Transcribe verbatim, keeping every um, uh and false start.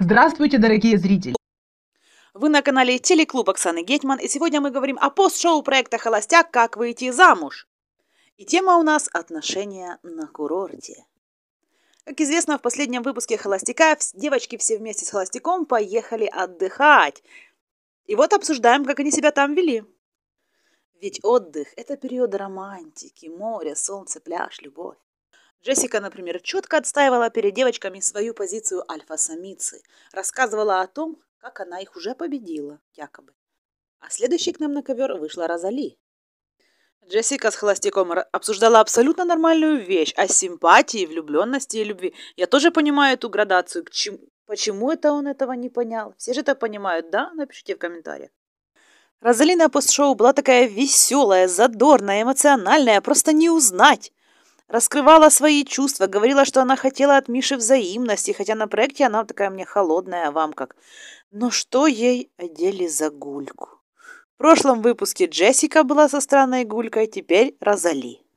Здравствуйте, дорогие зрители! Вы на канале Телеклуб Оксаны Гетьман, и сегодня мы говорим о пост-шоу проекта «Холостяк. Как выйти замуж?». И тема у нас «Отношения на курорте». Как известно, в последнем выпуске «Холостяка» девочки все вместе с холостяком поехали отдыхать. И вот обсуждаем, как они себя там вели. Ведь отдых – это период романтики, море, солнце, пляж, любовь. Джессика, например, четко отстаивала перед девочками свою позицию альфа-самицы, рассказывала о том, как она их уже победила, якобы. А следующей к нам на ковер вышла Розали. Джессика с холостяком обсуждала абсолютно нормальную вещь о симпатии, влюбленности и любви. Я тоже понимаю эту градацию. К чему, почему это он этого не понял? Все же это понимают, да? Напишите в комментариях. Розали на пост-шоу была такая веселая, задорная, эмоциональная, просто не узнать. Раскрывала свои чувства, говорила, что она хотела от Миши взаимности, хотя на проекте она такая мне холодная, а вам как. Но что ей одели за гульку? В прошлом выпуске Джессика была со странной гулькой, теперь Розали.